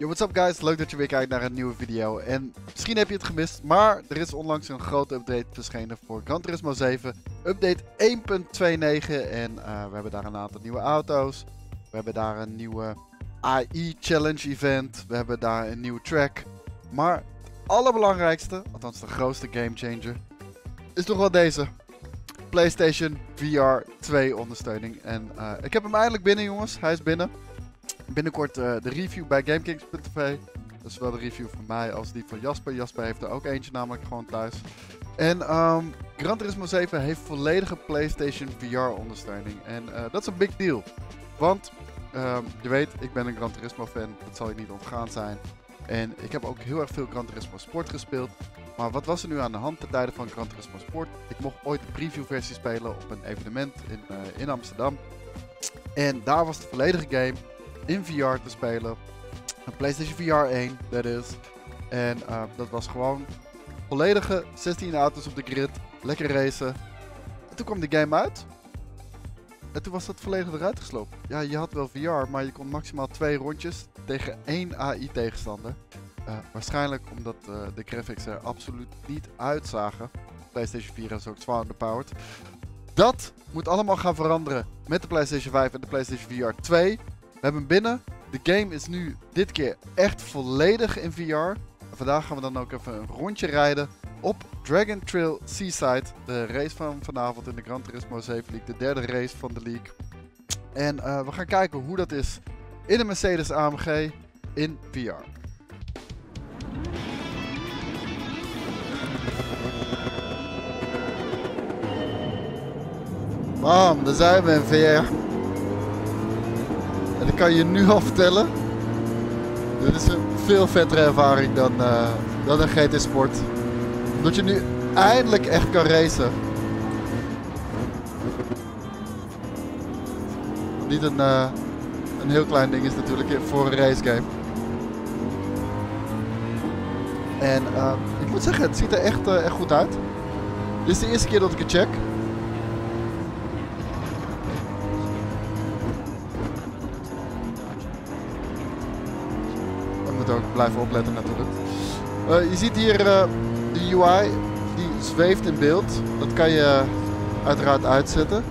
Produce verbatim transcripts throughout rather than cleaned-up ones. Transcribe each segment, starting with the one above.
Yo, what's up guys? Leuk dat je weer kijkt naar een nieuwe video. En misschien heb je het gemist, maar er is onlangs een grote update verschenen voor Gran Turismo zeven. Update één punt negenentwintig en uh, we hebben daar een aantal nieuwe auto's. We hebben daar een nieuwe A I Challenge event. We hebben daar een nieuwe track. Maar het allerbelangrijkste, althans de grootste gamechanger, is toch wel deze. PlayStation V R twee ondersteuning. En uh, ik heb hem eindelijk binnen jongens, hij is binnen. Binnenkort uh, de review bij GameKings punt tv. Dat is wel de review van mij als die van Jasper. Jasper heeft er ook eentje namelijk gewoon thuis. En um, Gran Turismo zeven heeft volledige PlayStation V R ondersteuning. En dat is een big deal. Want um, je weet, ik ben een Gran Turismo fan. Dat zal je niet ontgaan zijn. En ik heb ook heel erg veel Gran Turismo Sport gespeeld. Maar wat was er nu aan de hand ten tijde van Gran Turismo Sport? Ik mocht ooit de previewversie spelen op een evenement in, uh, in Amsterdam. En daar was de volledige game in V R te spelen. Een PlayStation V R één, dat is. En uh, dat was gewoon volledige zestien auto's op de grid. Lekker racen. En toen kwam de game uit. En toen was dat volledig eruit gesloopt. Ja, je had wel V R, maar je kon maximaal twee rondjes tegen één A I tegenstander. Uh, waarschijnlijk omdat uh, de graphics er absoluut niet uitzagen. PlayStation vier is ook zwaar underpowered. Dat moet allemaal gaan veranderen met de PlayStation vijf en de PlayStation V R twee. We hebben hem binnen. De game is nu dit keer echt volledig in V R. En vandaag gaan we dan ook even een rondje rijden op Dragon Trail Seaside. De race van vanavond in de Gran Turismo zeven League. De derde race van de League. En uh, we gaan kijken hoe dat is in de Mercedes A M G in V R. Bam, daar zijn we in V R. En ik kan je nu al vertellen, dit is een veel vettere ervaring dan, uh, dan een G T Sport. Omdat je nu eindelijk echt kan racen. Niet een, uh, een heel klein ding is natuurlijk voor een racegame. En uh, ik moet zeggen, het ziet er echt, uh, echt goed uit. Dit is de eerste keer dat ik het check. Ook blijven opletten natuurlijk. Uh, je ziet hier uh, de U I, die zweeft in beeld. Dat kan je uiteraard uitzetten.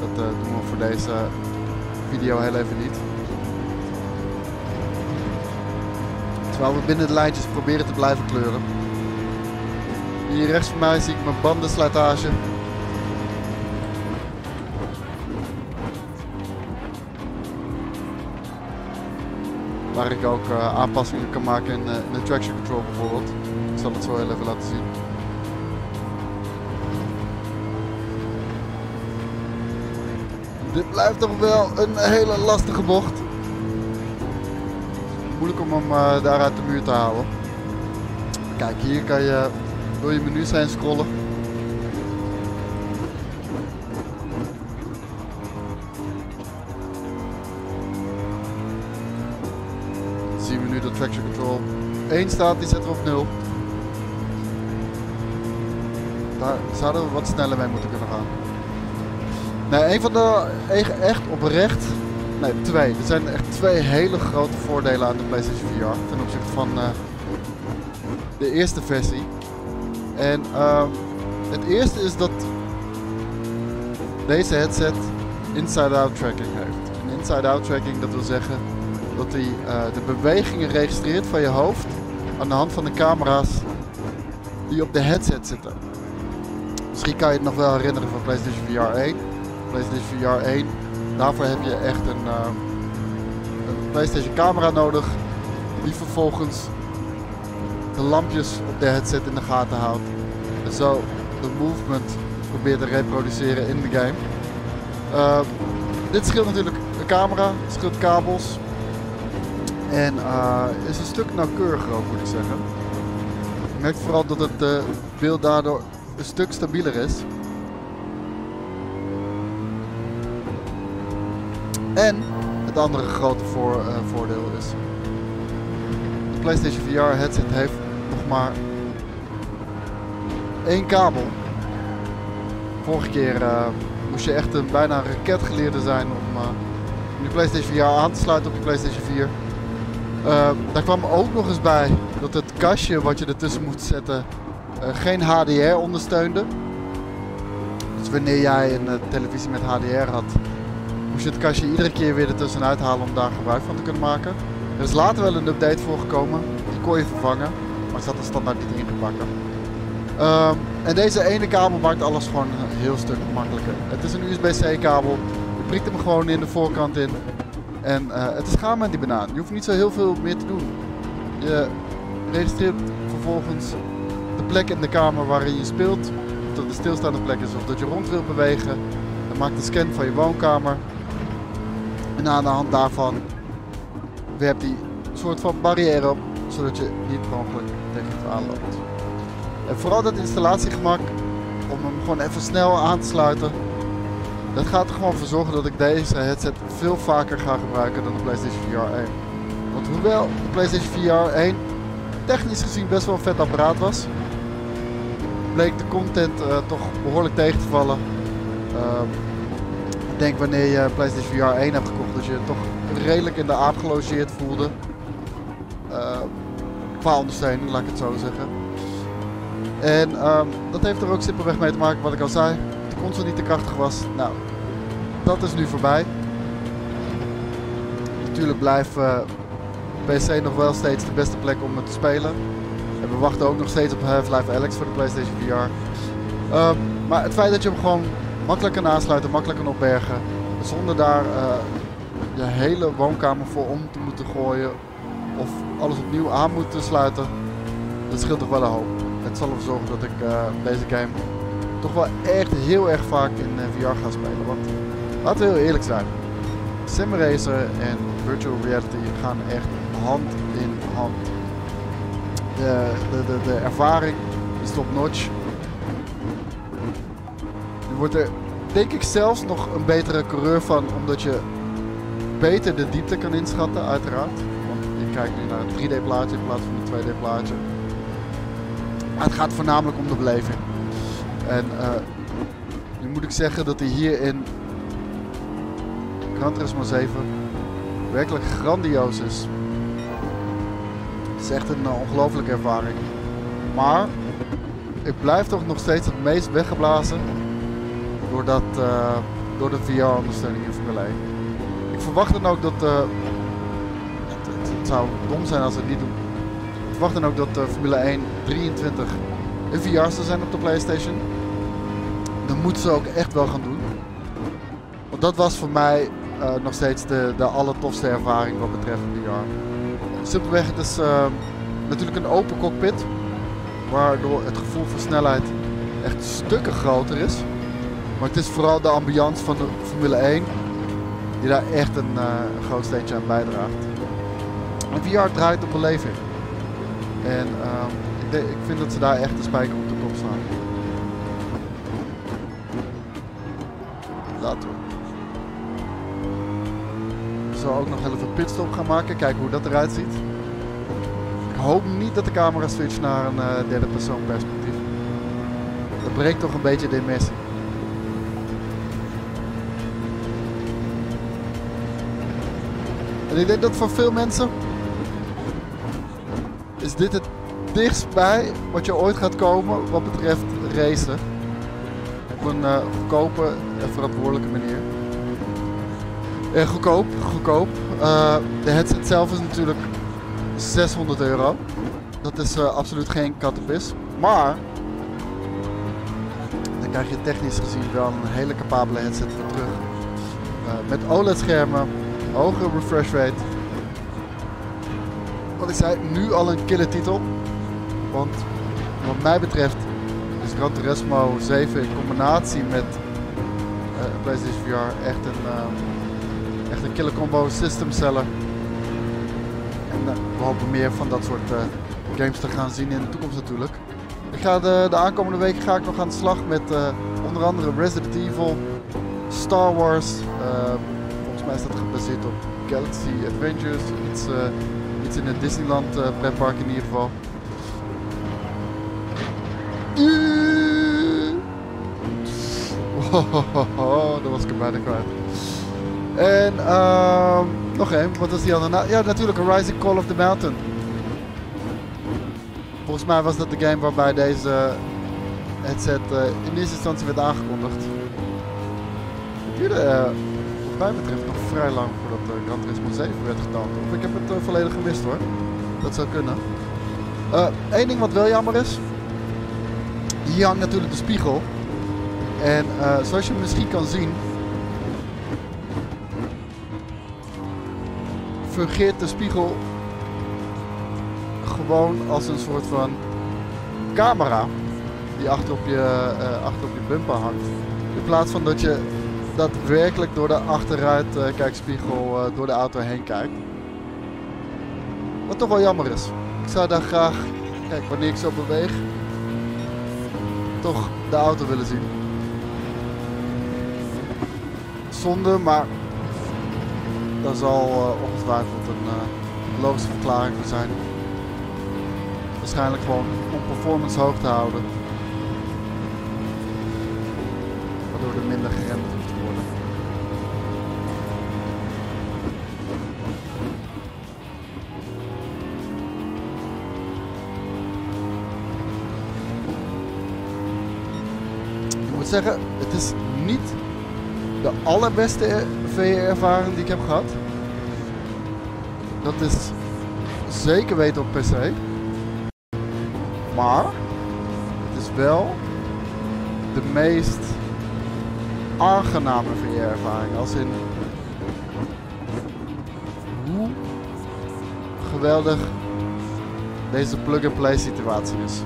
Dat uh, doen we voor deze video heel even niet. Terwijl we binnen de lijntjes proberen te blijven kleuren. Hier rechts van mij zie ik mijn bandenslijtage. Waar ik ook uh, aanpassingen kan maken in, uh, in de traction control bijvoorbeeld. Ik zal het zo heel even laten zien. Dit blijft toch wel een hele lastige bocht. Moeilijk om hem uh, daar uit de muur te houden. Kijk, hier kan je door je menu's heen scrollen. Traction control één staat, die zetten we op nul. Daar zouden we wat sneller mee moeten kunnen gaan. Nee, een van de echt oprecht. Nee, twee. Er zijn echt twee hele grote voordelen aan de PlayStation V R ten opzichte van uh, de eerste versie. En uh, het eerste is dat deze headset inside-out tracking heeft. En inside-out tracking, dat wil zeggen dat hij uh, de bewegingen registreert van je hoofd aan de hand van de camera's die op de headset zitten. Misschien kan je het nog wel herinneren van PlayStation V R één. PlayStation V R één, daarvoor heb je echt een, uh, een PlayStation camera nodig die vervolgens de lampjes op de headset in de gaten houdt. En zo de movement probeert te reproduceren in de game. Uh, dit scheelt natuurlijk de camera, het scheelt kabels. En uh, is een stuk nauwkeuriger ook, moet ik zeggen. Ik merk vooral dat het uh, beeld daardoor een stuk stabieler is. En het andere grote voor, uh, voordeel is, de PlayStation V R headset heeft nog maar één kabel. Vorige keer uh, moest je echt een bijna raketgeleerde zijn om uh, om die PlayStation V R aan te sluiten op je PlayStation vier. Uh, daar kwam ook nog eens bij dat het kastje wat je ertussen moest zetten uh, geen H D R ondersteunde. Dus wanneer jij een uh, televisie met H D R had, moest je het kastje iedere keer weer ertussenuit halen om daar gebruik van te kunnen maken. Er is later wel een update voor gekomen, die kon je vervangen, maar het zat er standaard niet ingebakken. Uh, en deze ene kabel maakt alles gewoon een heel stuk makkelijker. Het is een U S B C kabel, je prikt hem gewoon in de voorkant in. En uh, het is gaan met die banaan. Je hoeft niet zo heel veel meer te doen. Je registreert vervolgens de plek in de kamer waarin je speelt. Of dat de stilstaande plek is of dat je rond wilt bewegen. Dan maakt een scan van je woonkamer. En aan de hand daarvan werpt die een soort van barrière op. Zodat je niet mogelijk tegen het aanloopt. En vooral dat installatiegemak, om hem gewoon even snel aan te sluiten. Dat gaat er gewoon voor zorgen dat ik deze headset veel vaker ga gebruiken dan de PlayStation V R één. Want hoewel de PlayStation V R één technisch gezien best wel een vet apparaat was, bleek de content uh, toch behoorlijk tegen te vallen. Uh, ik denk wanneer je PlayStation V R één hebt gekocht, dat je je toch redelijk in de aap gelogeerd voelde. Uh, qua ondersteuning, laat ik het zo zeggen. En uh, dat heeft er ook simpelweg mee te maken wat ik al zei. De console niet te krachtig was. Nou, dat is nu voorbij. Natuurlijk blijft uh, P C nog wel steeds de beste plek om het te spelen. En we wachten ook nog steeds op Half-Life Alyx voor de PlayStation V R. Uh, maar het feit dat je hem gewoon makkelijk kan aansluiten, makkelijk kan opbergen. Zonder daar uh, je hele woonkamer voor om te moeten gooien. Of alles opnieuw aan moeten sluiten. Dat scheelt toch wel een hoop. Het zal ervoor zorgen dat ik uh, deze game toch wel echt heel erg vaak in V R gaan spelen, want laten we heel eerlijk zijn, simracer en virtual reality gaan echt hand in hand. De, de, de, de ervaring is top notch. Je wordt er denk ik zelfs nog een betere coureur van, omdat je beter de diepte kan inschatten uiteraard, want je kijkt nu naar een drie D plaatje in plaats van een twee D plaatje. Maar het gaat voornamelijk om de beleving. En uh, nu moet ik zeggen dat hij hier in Gran Turismo zeven werkelijk grandioos is. Het is echt een uh, ongelofelijke ervaring. Maar ik blijf toch nog steeds het meest weggeblazen door, dat, uh, door de V R-ondersteuning in Formule één. Ik verwacht dan ook dat... Uh, het, het, het zou dom zijn als het niet doet. Ik verwacht dan ook dat uh, Formule één drieëntwintig... een V R zou zijn op de PlayStation. Dan moeten ze ook echt wel gaan doen. Want dat was voor mij uh, nog steeds de, de allertofste ervaring wat betreft V R. Simpelweg, het is uh, natuurlijk een open cockpit. Waardoor het gevoel van snelheid echt stukken groter is. Maar het is vooral de ambiance van de Formule één die daar echt een uh, groot steentje aan bijdraagt. En V R draait op beleving. En... Uh, ik vind dat ze daar echt de spijker op de kop slaan. Laten we. Ik zal ook nog even pitstop gaan maken, kijken hoe dat eruit ziet. Ik hoop niet dat de camera switcht naar een uh, derde persoon perspectief. Dat breekt toch een beetje de immersie. En ik denk dat voor veel mensen is dit het dichtstbij wat je ooit gaat komen wat betreft racen. Op een uh, goedkope en verantwoordelijke manier. En goedkoop, goedkoop. Uh, de headset zelf is natuurlijk zeshonderd euro. Dat is uh, absoluut geen kattenpis. Maar dan krijg je technisch gezien wel een hele capabele headset voor terug. Uh, met O L E D schermen, hogere refresh rate. Wat ik zei, nu al een kille titel. Want wat mij betreft is Gran Turismo zeven in combinatie met uh, PlayStation V R echt een, uh, echt een killer combo, system seller. En uh, we hopen meer van dat soort uh, games te gaan zien in de toekomst natuurlijk. Ik ga de, de aankomende weken ga ik nog aan de slag met uh, onder andere Resident Evil, Star Wars. Uh, volgens mij is dat gebaseerd op Galaxy Adventures, iets, uh, iets in het Disneyland uh, pretpark in ieder geval. Oh, oh, oh, oh, dat was ik er bijna kwijt. En uh, nog één, wat was die andere? Ja, natuurlijk Horizon Call of the Mountain. Volgens mij was dat de game waarbij deze headset uh, in eerste instantie werd aangekondigd. Het duurde uh, wat mij betreft nog vrij lang voordat uh, Gran Turismo zeven werd getoond. Of ik heb het uh, volledig gemist hoor. Dat zou kunnen. Eén uh, ding wat wel jammer is. Hier hangt natuurlijk de spiegel. En uh, zoals je misschien kan zien, fungeert de spiegel gewoon als een soort van camera die achter op je, uh, achter op je bumper hangt. In plaats van dat je daadwerkelijk door de achteruitkijkspiegel uh, uh, door de auto heen kijkt. Wat toch wel jammer is. Ik zou daar graag, kijk wanneer ik zo beweeg, toch de auto willen zien. Zonde, maar daar zal uh, ongetwijfeld een uh, logische verklaring voor zijn. Waarschijnlijk gewoon om performance hoog te houden. Waardoor er minder geremd hoeft te worden. Ik moet zeggen, het is niet de allerbeste V R-ervaring die ik heb gehad. Dat is zeker weten op P C. Maar het is wel de meest aangename V R-ervaring. Als in hoe geweldig deze plug-and-play situatie is.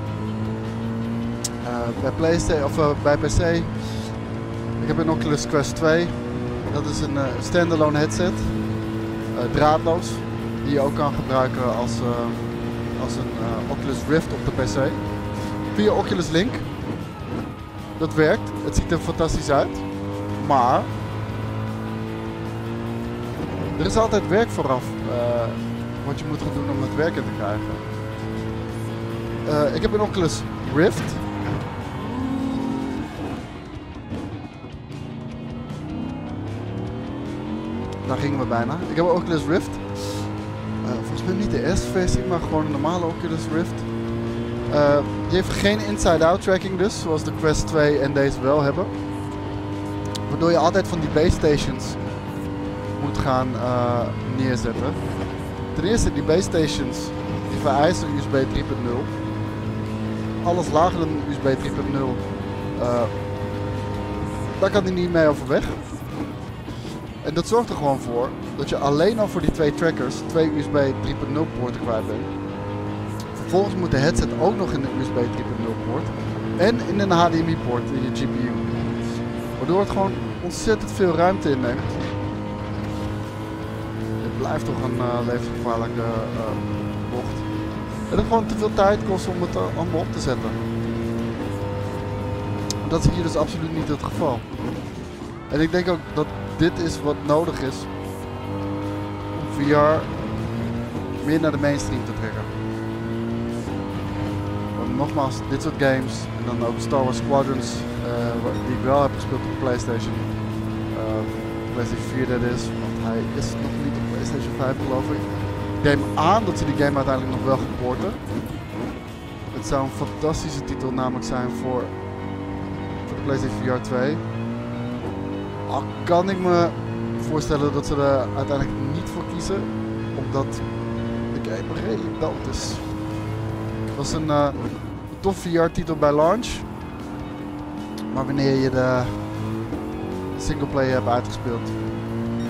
Uh, bij, PlayStation, of, uh, bij P C, ik heb een Oculus Quest twee. Dat is een uh, standalone headset, uh, draadloos, die je ook kan gebruiken als... Uh, als een uh, Oculus Rift op de P C. Via Oculus Link. Dat werkt. Het ziet er fantastisch uit. Maar er is altijd werk vooraf. Uh, wat je moet gaan doen om het werken te krijgen. Uh, ik heb een Oculus Rift. Daar gingen we bijna. Ik heb een Oculus Rift. Volgens mij niet de S-versie, maar gewoon een normale Oculus Rift. Uh, die heeft geen inside-out tracking dus, zoals de Quest twee en deze wel hebben. Waardoor je altijd van die base stations moet gaan uh, neerzetten. Ten eerste, die base stations die vereisen U S B drie punt nul. Alles lager dan U S B drie punt nul, uh, daar kan hij niet mee overweg. En dat zorgt er gewoon voor dat je alleen al voor die twee trackers twee U S B drie punt nul poorten kwijt bent. Vervolgens moet de headset ook nog in de U S B drie punt nul poort en in een H D M I poort in je G P U. Waardoor het gewoon ontzettend veel ruimte inneemt. Het blijft toch een uh, levensgevaarlijke uh, bocht. En het gewoon te veel tijd kost om het uh, allemaal op te zetten. Dat is hier dus absoluut niet het geval. En ik denk ook dat dit is wat nodig is om V R meer naar de mainstream te trekken. Want nogmaals, dit soort games en dan ook Star Wars Squadrons, uh, die ik wel heb gespeeld op de PlayStation. Uh, PlayStation vier dat is, want hij is nog niet op PlayStation vijf geloof ik. Ik neem aan dat ze die game uiteindelijk nog wel gaan porten. Het zou een fantastische titel namelijk zijn voor, voor de PlayStation V R twee. Al kan ik me voorstellen dat ze er uiteindelijk niet voor kiezen, omdat de game redelijk dood is. Het was een uh, tof V R-titel bij launch, maar wanneer je de singleplayer hebt uitgespeeld,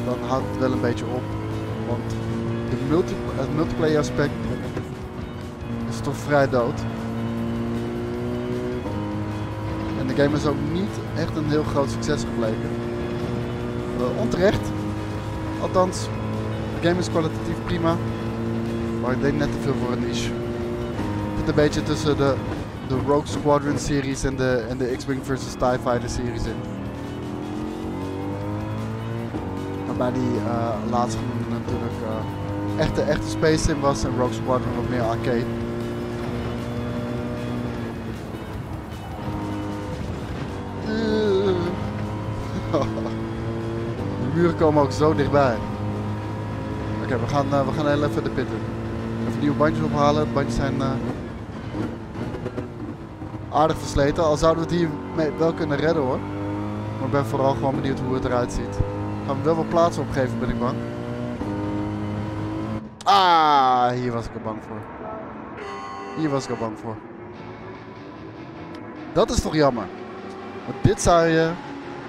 dan houdt het wel een beetje op. Want de multi het multiplayer aspect is toch vrij dood. En de game is ook niet echt een heel groot succes gebleken. Uh, onterecht, althans, de game is kwalitatief prima, maar ik denk net te veel voor een niche. Het zit een beetje tussen de, de Rogue Squadron series en de, en de X-Wing versus. TIE Fighter series in. Waarbij die uh, laatste natuurlijk uh, echt de echte space sim was en Rogue Squadron wat meer arcade. muren komen ook zo dichtbij. Oké, okay, we, uh, we gaan heel even de pit in. Even nieuwe bandjes ophalen. De bandjes zijn uh, aardig versleten. Al zouden we het hier mee wel kunnen redden hoor. Maar ik ben vooral gewoon benieuwd hoe het eruit ziet. Gaan we wel wat plaatsen opgeven, ben ik bang. Ah, hier was ik al bang voor. Hier was ik al bang voor. Dat is toch jammer. Want dit zou je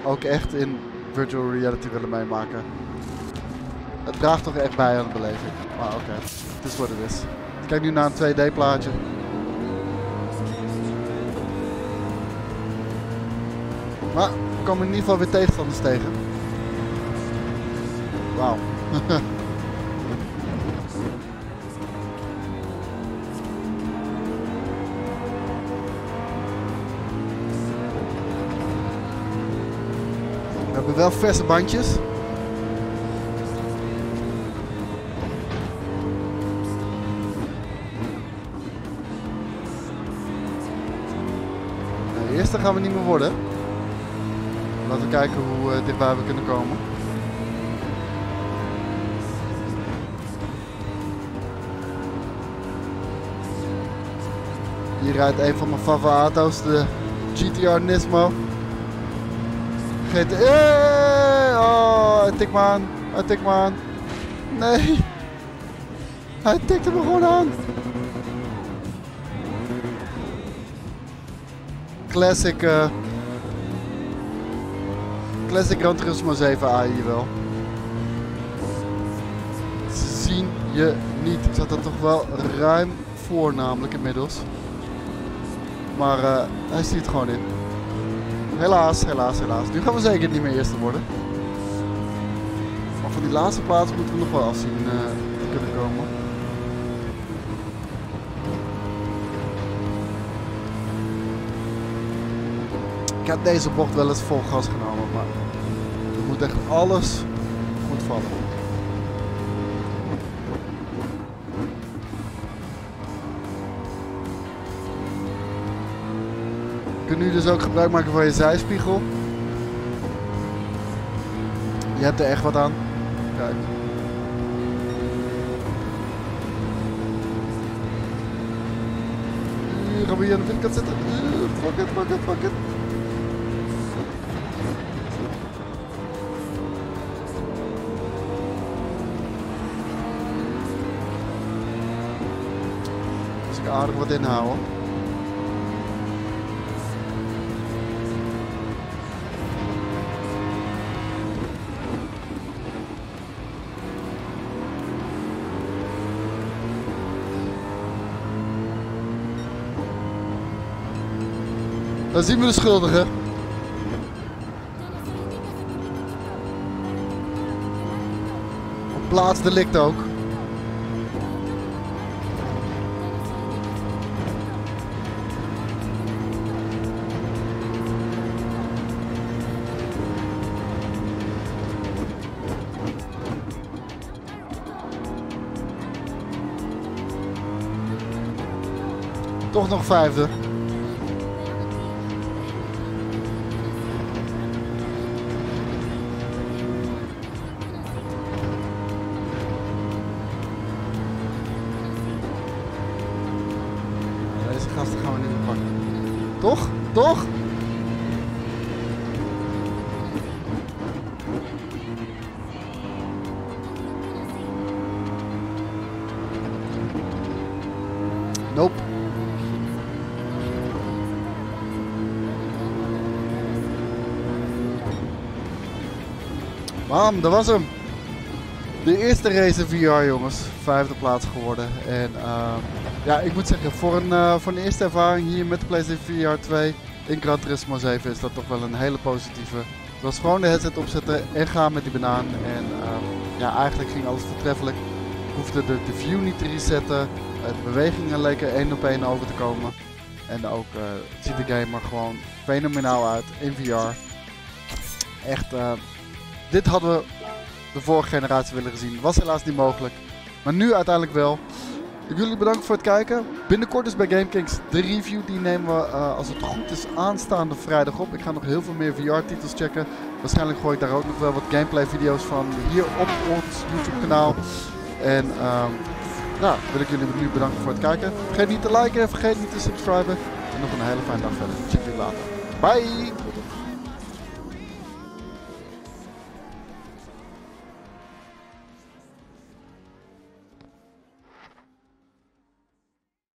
ook echt in virtual reality willen meemaken. Het draagt toch echt bij aan de beleving. Maar oké, okay. Het is wat het is. Ik kijk nu naar een twee D plaatje. Maar ik kom in ieder geval weer tegenstanders tegen. Wauw. We hebben wel verse bandjes. De eerste gaan we niet meer worden. Laten we kijken hoe uh, dichtbij we kunnen komen. Hier rijdt een van mijn favoriete auto's, de G T R Nismo. G T R, hey! Oh, hij tikt me aan, hij tikt me aan. Nee, hij tikte me gewoon aan. Classic, uh, classic Gran Turismo zeven A I hier wel. Ze zien je niet. Ik zat er toch wel ruim voor namelijk inmiddels. Maar uh, hij ziet gewoon in. Helaas, helaas, helaas. Nu gaan we zeker niet meer eerste worden. Maar van die laatste plaats moeten we nog wel afzien uh, te kunnen komen. Ik had deze bocht wel eens vol gas genomen, maar er moet echt alles goed vallen. Je kunt nu dus ook gebruik maken van je zijspiegel. Je hebt er echt wat aan. Kijk. Hier gaan we hier aan de binnenkant zitten. Fuck it, fuck it, fuck it. Dus ik aardig wat inhouden. Dan zien we de schuldigen. Op plaatsdelict ook. Toch nog vijfde. Toch? Toch? Nope. Bam, dat was hem. De eerste race in V R, jongens. Vijfde plaats geworden. En uh... ja, ik moet zeggen, voor een, uh, voor een eerste ervaring hier met de PlayStation V R twee in Gran Turismo zeven is dat toch wel een hele positieve. Het was gewoon de headset opzetten en gaan met die banaan. En uh, ja, eigenlijk ging alles voortreffelijk. Ik hoefde de, de view niet te resetten. De bewegingen leken één op één over te komen. En ook uh, ziet de game er gewoon fenomenaal uit in V R. Echt, uh, dit hadden we de vorige generatie willen gezien. Was helaas niet mogelijk. Maar nu uiteindelijk wel. Jullie bedankt voor het kijken. Binnenkort is bij GameKings de review. Die nemen we uh, als het goed is aanstaande vrijdag op. Ik ga nog heel veel meer V R-titels checken. Waarschijnlijk gooi ik daar ook nog wel wat gameplay video's van hier op ons YouTube kanaal. En uh, nou, wil ik jullie nu bedanken voor het kijken. Vergeet niet te liken en vergeet niet te subscriben. En nog een hele fijne dag verder. Check jullie later. Bye!